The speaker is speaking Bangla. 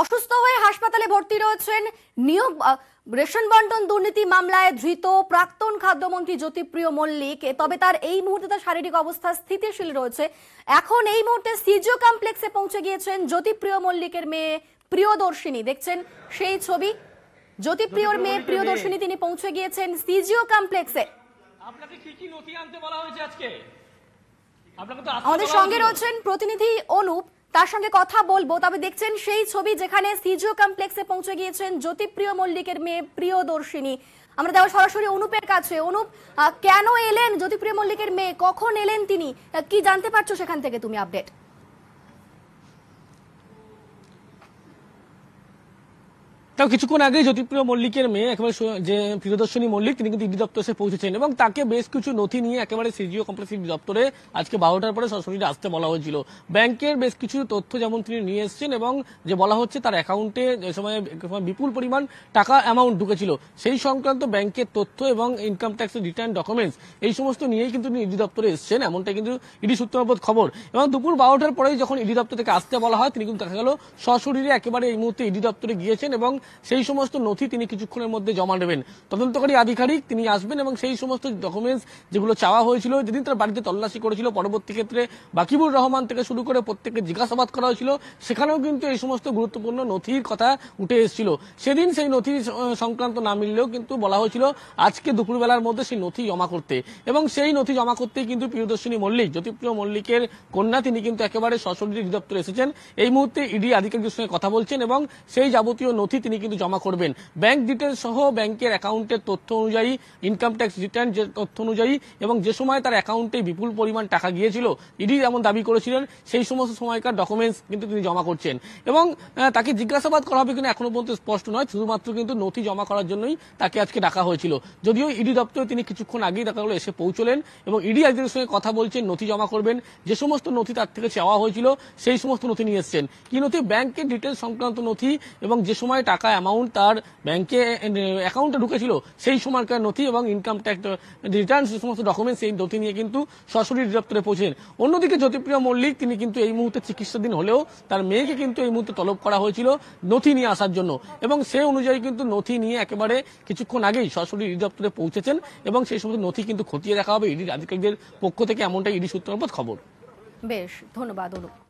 অসুস্থ হয়ে হাসপাতালে ভর্তি রয়েছেন। নিয়োগ রেশন বণ্টন দুর্নীতি মামলায় ধৃত প্রাক্তন খাদ্যমন্ত্রী জ্যোতিপ্রিয় মল্লিক। তবে তার এই মুহূর্তে তার শারীরিক অবস্থা স্থিতিশীল রয়েছে। এখন এই মুহূর্তে সিজিও কমপ্লেক্সে পৌঁছে গিয়েছেন জ্যোতিপ্রিয় মল্লিকের মেয়ে প্রিয় দর্শিনী। দেখছেন সেই ছবি, জ্যোতিপ্রিয়র মেয়ে প্রিয় দর্শিনী তিনি পৌঁছে গিয়েছেন সিজিও কমপ্লেক্সে। আপনাকে কি কি নথি আনতে বলা হয়েছে আজকে? আপনাকে তো আমাদের সঙ্গে রয়েছেন প্রতিনিধি অনুপ, তার সঙ্গে কথা বলবো। তবে দেখছেন সেই ছবি যেখানে সিজিও কমপ্লেক্সে পৌঁছে গিয়েছেন জ্যোতিপ্রিয় মল্লিকের মেয়ে প্রিয় দর্শিনী। আমরা যাবো সরাসরি অনুপের কাছে। অনুপ, কেন এলেন জ্যোতিপ্রিয় মল্লিকের মেয়ে, কখন এলেন তিনি, কি জানতে পারছো সেখান থেকে তুমি আপডেট? কিছুক্ষণ আগে জ্যোতিপ্রিয় মল্লিকের মেয়ে একেবারে যে প্রিয় দর্শনী মল্লিক তিনি কিন্তু ইডি দপ্তরে এসে পৌঁছেছেন এবং তাকে বেশ কিছু নথি নিয়ে একেবারে সিজিও কমপ্লেক্স ইডি দপ্তরে আজকে 12টার পরে সরাসরি আসতে বলা হয়েছিল। ব্যাংকের বেশ কিছু তথ্য যেমন তিনি নিয়ে এসেছেন এবং যে বলা হচ্ছে তার অ্যাকাউন্টে যে সময় বিপুল পরিমাণ টাকা অ্যামাউন্ট ঢুকেছিল সেই সংক্রান্ত ব্যাংকের তথ্য এবং ইনকাম ট্যাক্সের রিটার্ন ডকুমেন্টস এই সমস্ত নিয়েই কিন্তু তিনি ইডি দপ্তরে এসেছেন, এমনটাই কিন্তু ইডি সূত্রমারফত খবর। এবং দুপুর 12টার পরেই যখন ইডি দপ্তর থেকে আসতে বলা হয় তিনি কিন্তু দেখা গেল সশরীরে একেবারে এই মুহূর্তে ইডি দপ্তরে গিয়েছেন এবং সেই সমস্ত নথি তিনি কিছুক্ষণের মধ্যে জমা নেবেন। তদন্তকারী আধিকারিক তিনি আসবেন এবং সেই সমস্ত ডকুমেন্টস যেগুলো চাওয়া হয়েছিল যেদিন তার বাড়িতে তল্লাশি করেছিল পরবর্তী ক্ষেত্রে বাকিবুর রহমান থেকে শুরু করে প্রত্যেককে জিজ্ঞাসাবাদ করা হয়েছিল, সেখানেও কিন্তু এই সমস্ত গুরুত্বপূর্ণ নথির কথা উঠে এসেছিল। সেদিন সেই নথি সংক্রান্ত না মিললেও কিন্তু বলা হয়েছিল আজকে দুপুরবেলার মধ্যে সেই নথি জমা করতে এবং সেই নথি জমা করতেই কিন্তু প্রিয়দর্শিনী মল্লিক জ্যোতিপ্রিয় মল্লিকের কন্যা তিনি কিন্তু একেবারে সশরীরে দপ্তরে এসেছেন। এই মুহূর্তে ইডি আধিকারিকদের সঙ্গে কথা বলছেন এবং সেই যাবতীয় নথি তিনি কিন্তু জমা করবেন। ব্যাংক ডিটেলস সহ ব্যাংকের অ্যাকাউন্টের তথ্য অনুযায়ী, ইনকাম ট্যাক্স রিটার্ন যে তথ্য অনুযায়ী এবং যে সময় তার অ্যাকাউন্টে বিপুল পরিমাণ টাকা গিয়েছিল ইডি যেমন দাবি করেছিলেন সেই সমস্ত সময়কার ডকুমেন্টস কিন্তু তিনি জমা করছেন এবং তাকে জিজ্ঞাসাবাদ করা হবে কিনা এখনো পর্যন্ত স্পষ্ট নয়, শুধুমাত্র কিন্তু নথি জমা করার জন্যই তাকে আজকে ডাকা হয়েছিল। যদিও ইডি দপ্তরে তিনি কিছুক্ষণ আগেই দেখা গেল এসে পৌঁছলেন এবং ইডি আধিকারিকদের সঙ্গে কথা বলছেন, নথি জমা করবেন। যে সমস্ত নথি তার থেকে চাওয়া হয়েছিল সেই সমস্ত নথি নিয়ে এসছেন। কি নথি? ব্যাংকের ডিটেলস সংক্রান্ত নথি এবং যে সময় টাকা অ্যামাউন্ট তার ব্যাংকে অ্যাকাউন্টে ঢুকেছিল সেই সময়কার নথি এবং ইনকাম ট্যাক্স রিটার্ন যে সমস্ত ডকুমেন্টস সেই নথি নিয়ে কিন্তু সরাসরি দপ্তরে পৌঁছেছেন। অন্যদিকে জ্যোতিপ্রিয় মল্লিক তিনি কিন্তু এই মুহূর্তে চিকিৎসাধীন হলেও তার মেয়েকে কিন্তু এই মুহূর্তে তলব করা হয়েছিল নথি নিয়ে আসার জন্য এবং সেই অনুযায়ী কিন্তু নথি নিয়ে একেবারে কিছুক্ষণ আগেই সরাসরি দপ্তরে পৌঁছেছেন এবং সেই সমস্ত নথি কিন্তু খতিয়ে দেখা হবে ইডির আধিকারিকদের পক্ষ থেকে, এমনটাই ইডি সূত্রমারফত খবর। বেশ, ধন্যবাদ অনুপ।